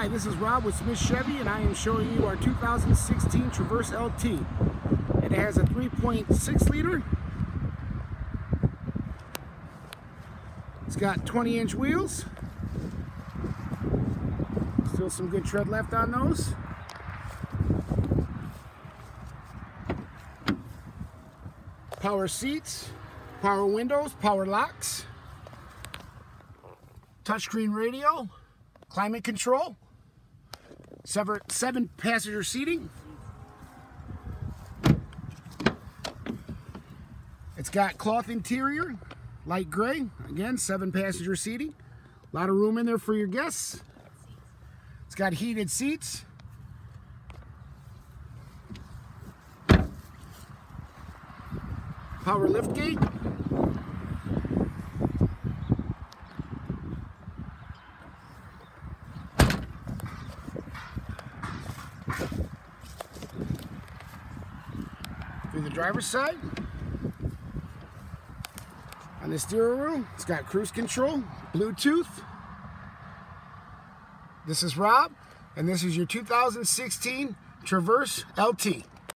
Hi, this is Rob with Smith Chevy, and I am showing you our 2016 Traverse LT. It has a 3.6 liter. It's got 20-inch wheels. Still some good tread left on those. Power seats, power windows, power locks, touchscreen radio, climate control, 7 passenger seating. It's got cloth interior, light gray, again 7 passenger seating. A lot of room in there for your guests. It's got heated seats. Power liftgate. Through the driver's side. On the steering wheel, it's got cruise control, Bluetooth. This is Rob, and this is your 2016 Traverse LT.